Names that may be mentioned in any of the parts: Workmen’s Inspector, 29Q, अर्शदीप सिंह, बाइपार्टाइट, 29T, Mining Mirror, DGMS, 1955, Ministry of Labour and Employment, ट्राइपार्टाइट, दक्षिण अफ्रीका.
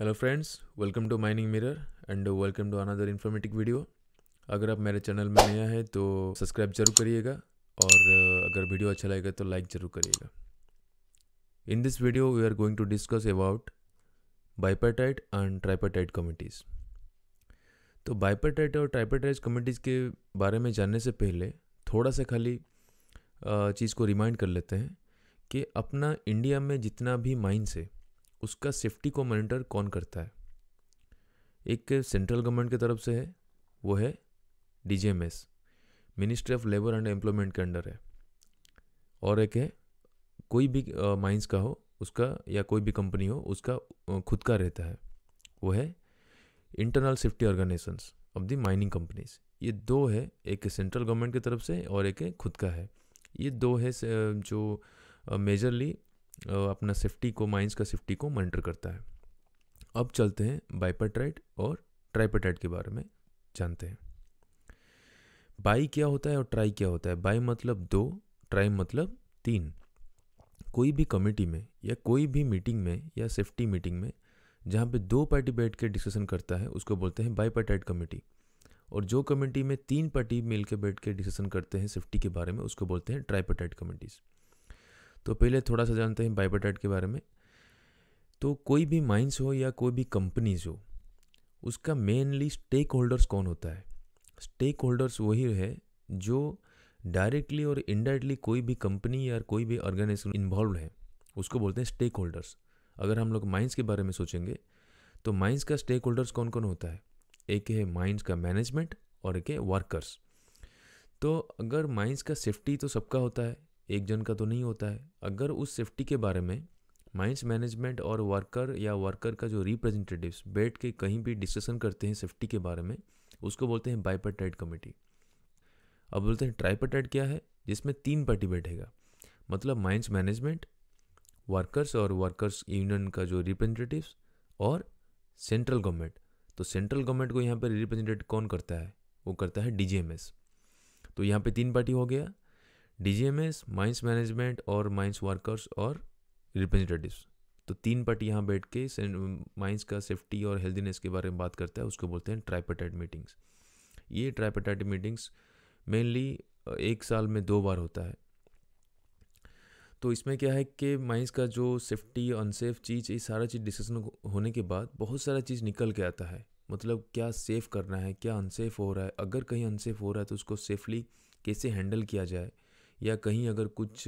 Hello friends, welcome to mining mirror and welcome to another informative video. अगर आप मेरे channel में नया है तो सब्सक्राइब जरूर करिएगा और अगर वीडियो अच्छा लगेगा तो लाइक जरूर करिएगा। In this video we are going to discuss about बाइपार्टाइट and ट्राइपार्टाइट committees. तो बाइपार्टाइट और ट्राइपार्टाइट कमिटीज़ के बारे में जानने से पहले थोड़ा सा खाली चीज़ को रिमाइंड कर लेते हैं कि अपना इंडिया में जितना भी माइन्स है उसका सेफ्टी को मॉनिटर कौन करता है। एक सेंट्रल गवर्नमेंट की तरफ से है, वो है DGMS, ministry of labour and employment के अंडर है। और एक है कोई भी माइंस का हो उसका या कोई भी कंपनी हो उसका खुद का रहता है, वो है internal safety organisations of the mining companies. ये दो है, एक सेंट्रल गवर्नमेंट की तरफ से और एक है खुद का है। ये दो है जो मेजरली अपना सेफ्टी को, माइंस का सेफ्टी को मॉनिटर करता है। अब चलते हैं बाइपार्टाइट और ट्राइपार्टाइट के बारे में जानते हैं। बाई क्या होता है और ट्राई क्या होता है? बाई मतलब दो, ट्राई मतलब तीन। कोई भी कमेटी में या कोई भी मीटिंग में या सेफ्टी मीटिंग में जहाँ पे दो पार्टी बैठ के डिस्कशन करता है उसको बोलते हैं बाइपार्टाइट कमेटी, और जो कमेटी में तीन पार्टी मिल के बैठ के डिस्कशन करते हैं सेफ्टी के बारे में उसको बोलते हैं ट्राइपार्टाइट कमेटीज़। तो पहले थोड़ा सा जानते हैं बाइपार्टाइट के बारे में। तो कोई भी माइंस हो या कोई भी कंपनीज हो उसका मेनली स्टेक होल्डर्स कौन होता है? स्टेक होल्डर्स वही है जो डायरेक्टली और इनडायरेक्टली कोई भी कंपनी या कोई भी ऑर्गेनाइजेशन इन्वॉल्व है उसको बोलते हैं स्टेक होल्डर्स। अगर हम लोग माइंस के बारे में सोचेंगे तो माइंस का स्टेक होल्डर्स कौन कौन होता है? एक है माइंस का मैनेजमेंट और एक है वर्कर्स। तो अगर माइंस का सेफ्टी तो सबका होता है, एक जन का तो नहीं होता है। अगर उस सेफ्टी के बारे में माइंस मैनेजमेंट और वर्कर या वर्कर का जो रिप्रेजेंटेटिव्स बैठ के कहीं भी डिस्कशन करते हैं सेफ्टी के बारे में उसको बोलते हैं बाइपार्टाइट कमेटी। अब बोलते हैं ट्राइपार्टाइट क्या है? जिसमें तीन पार्टी बैठेगा, मतलब माइंस मैनेजमेंट, वर्कर्स और वर्कर्स यूनियन का जो रिप्रेजेंटेटिव्स और सेंट्रल गवर्नमेंट। तो सेंट्रल गवर्नमेंट को यहाँ पर रिप्रेजेंटेट कौन करता है? वो करता है डीजीएमएस। तो यहाँ पर तीन पार्टी हो गया, डीजीएमएस, माइंस मैनेजमेंट और माइंस वर्कर्स और रिप्रेजेंटेटिव्स। तो तीन पार्टी यहाँ बैठ के माइंस का सेफ्टी और हेल्दीनेस के बारे में बात करता है, उसको बोलते हैं ट्राइपार्टाइट मीटिंग्स। ये ट्राइपार्टाइट मीटिंग्स मेनली एक साल में 2 बार होता है। तो इसमें क्या है कि माइंस का जो सेफ्टी, अनसेफ चीज़, ये सारा चीज़ डिस्कशन होने के बाद बहुत सारा चीज़ निकल के आता है। मतलब क्या सेफ़ करना है, क्या अनसेफ हो रहा है, अगर कहीं अनसेफ हो रहा है तो उसको सेफली कैसे हैंडल किया जाए, या कहीं अगर कुछ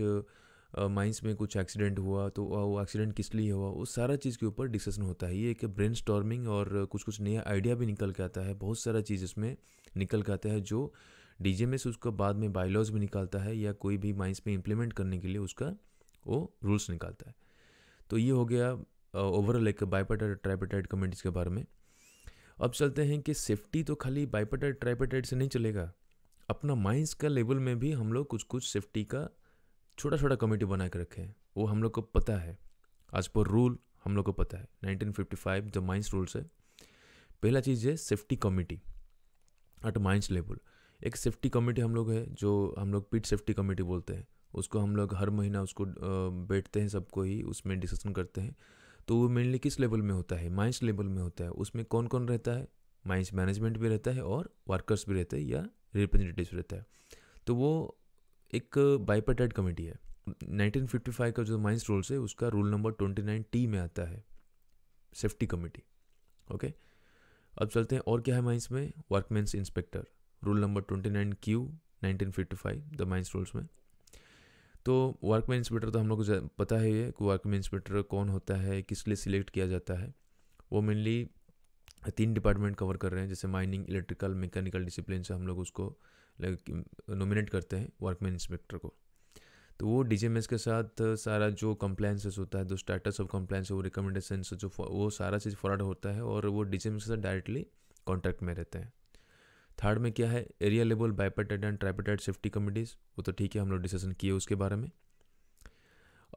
माइंस में कुछ एक्सीडेंट हुआ तो वो एक्सीडेंट किस लिए हुआ, वो सारा चीज़ के ऊपर डिस्कशन होता है। ये एक ब्रेनस्टॉर्मिंग और कुछ नया आइडिया भी निकल के आता है, बहुत सारा चीज़ इसमें निकल के आता है जो डीजीएमएस उसको बाद में बायलॉज भी निकालता है या कोई भी माइंस में इम्प्लीमेंट करने के लिए उसका वो रूल्स निकालता है। तो ये हो गया ओवरऑल एक बाइपार्टाइट ट्राइपार्टाइट कमेटीज़ के बारे में। अब चलते हैं कि सेफ्टी तो खाली बाइपार्टाइट ट्राइपार्टाइट से नहीं चलेगा, अपना माइंस का लेवल में भी हम लोग कुछ सेफ्टी का छोटा छोटा कमेटी बना के रखे हैं। वो हम लोग को पता है, आज पर रूल हम लोग को पता है 1955 जो माइंस रूल्स है। पहला चीज़ है safety committee at mines level. एक सेफ्टी कमेटी हम लोग है जो हम लोग पिट सेफ्टी कमेटी बोलते हैं, उसको हम लोग हर महीना उसको बैठते हैं, सबको ही उसमें डिस्कशन करते हैं। तो वो मेनली किस लेवल में होता है? माइंस लेवल में होता है। उसमें कौन कौन रहता है? माइंस मैनेजमेंट भी रहता है और वर्कर्स भी रहते हैं या रिप्रेजेंटेटिव्स रहता है। तो वो एक बाइपार्टाइट कमेटी है। 1955 का जो माइंस रूल्स है उसका रूल नंबर 29T में आता है सेफ्टी कमेटी। ओके, अब चलते हैं और क्या है माइंस में। Workmen's inspector, rule number 29Q 1955 the mines rules में। तो वर्कमेन इंस्पेक्टर तो हम लोग को पता है ये कि वर्कमेन इंस्पेक्टर कौन होता है, किस लिए सिलेक्ट किया जाता है। वो मेनली 3 डिपार्टमेंट कवर कर रहे हैं, जैसे माइनिंग, इलेक्ट्रिकल, मैकेनिकल डिसिप्लिन से हम लोग उसको नॉमिनेट करते हैं वर्कमैन इंस्पेक्टर को। तो वो डीजीएमएस के साथ सारा जो कंप्लायंसेस होता है, जो स्टेटस ऑफ कंप्लायंस, वो रिकमेंडेशंस, जो वो सारा चीज़ फॉरवर्ड होता है और वो डीजीएमएस के साथ डायरेक्टली कॉन्टैक्ट में रहते हैं। थर्ड में क्या है? Area level बाइपार्टाइट and ट्राइपार्टाइट safety committees. वो तो ठीक है, हम लोग डिस्कशन किए उसके बारे में।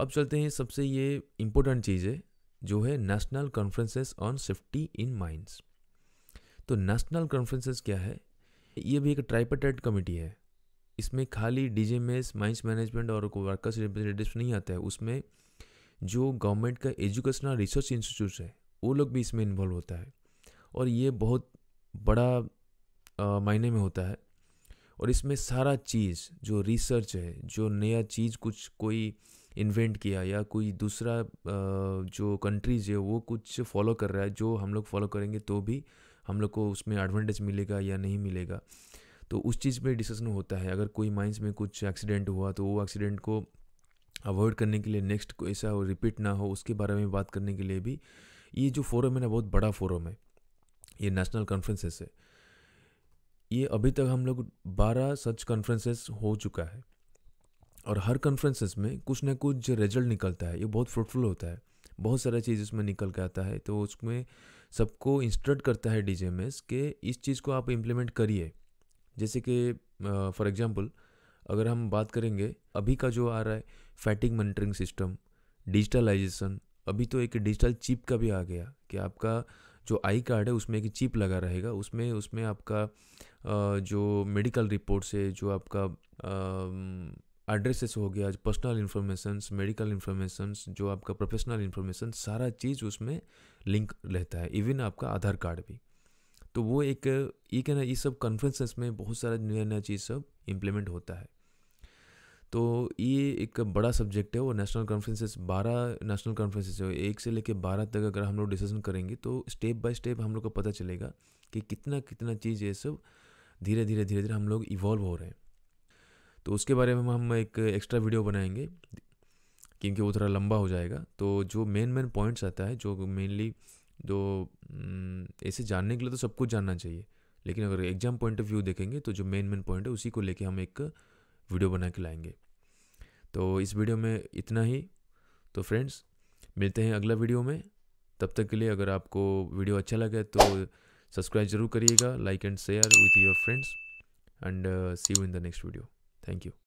अब चलते हैं सबसे ये इम्पोर्टेंट चीज़ है जो है national conferences on safety in mines. तो नेशनल कॉन्फ्रेंसेस क्या है? ये भी एक ट्राइपार्टाइट कमेटी है। इसमें खाली डीजीएमएस, माइंस मैनेजमेंट और वर्कर्स रिप्रेजेंटेटिव्स नहीं आता है। उसमें जो गवर्नमेंट का एजुकेशनल रिसर्च इंस्टीट्यूट है वो लोग भी इसमें इन्वॉल्व होता है और ये बहुत बड़ा मायने में होता है। और इसमें सारा चीज़ जो रिसर्च है, जो नया चीज़ कुछ कोई इन्वेंट किया या कोई दूसरा जो कंट्रीज है वो कुछ फॉलो कर रहा है, जो हम लोग फॉलो करेंगे तो भी हम लोग को उसमें एडवांटेज मिलेगा या नहीं मिलेगा, तो उस चीज़ पे डिस्कशन होता है। अगर कोई माइंस में कुछ एक्सीडेंट हुआ तो वो एक्सीडेंट को अवॉइड करने के लिए, नेक्स्ट को ऐसा रिपीट ना हो उसके बारे में बात करने के लिए भी ये जो फोरम है ना, बहुत बड़ा फोरम है। ये नेशनल कॉन्फ्रेंसेस है, ये अभी तक हम लोग 12 सच कॉन्फ्रेंसेस हो चुका है और हर कॉन्फ्रेंसेस में कुछ ना कुछ रिजल्ट निकलता है। ये बहुत फ्रूटफुल होता है, बहुत सारा चीज़ इसमें निकल के आता है, तो उसमें सबको इंस्ट्रक्ट करता है डीजीएमएस के इस चीज़ को आप इम्प्लीमेंट करिए। जैसे कि फॉर एग्जांपल अगर हम बात करेंगे अभी का जो आ रहा है फैटिग मॉनिटरिंग सिस्टम, डिजिटलाइजेशन, अभी तो एक डिजिटल चिप का भी आ गया कि आपका जो आई कार्ड है उसमें एक चिप लगा रहेगा, उसमें आपका जो मेडिकल रिपोर्ट्स है, जो आपका एड्रेसेस हो गया, पर्सनल इन्फॉर्मेशंस, मेडिकल इन्फॉर्मेशंस, जो आपका प्रोफेशनल इन्फॉर्मेशन, सारा चीज़ उसमें लिंक रहता है, इवन आपका आधार कार्ड भी। तो वो एक ये कहना, ये सब कॉन्फ्रेंसेस में बहुत सारा नया नया चीज़ सब इम्प्लीमेंट होता है। तो ये एक बड़ा सब्जेक्ट है। वो नेशनल कॉन्फ्रेंसेस 12 नेशनल कॉन्फ्रेंसेस है, 1 से लेकर 12 तक अगर हम लोग डिस्कशन करेंगे तो स्टेप बाय स्टेप हम लोग को पता चलेगा कि कितना कितना चीज़ ये सब धीरे धीरे हम लोग इवॉल्व हो रहे हैं। तो उसके बारे में हम एक एक्स्ट्रा वीडियो बनाएंगे क्योंकि वो थोड़ा लंबा हो जाएगा। तो जो मेन पॉइंट्स आता है, जो मेनली जो ऐसे जानने के लिए तो सब कुछ जानना चाहिए, लेकिन अगर एग्जाम पॉइंट ऑफ व्यू देखेंगे तो जो मेन पॉइंट है उसी को लेके हम एक वीडियो बना के लाएंगे। तो इस वीडियो में इतना ही। तो फ्रेंड्स मिलते हैं अगला वीडियो में, तब तक के लिए अगर आपको वीडियो अच्छा लगे तो सब्सक्राइब ज़रूर करिएगा, like and share with your friends and see you in the next video. Thank you.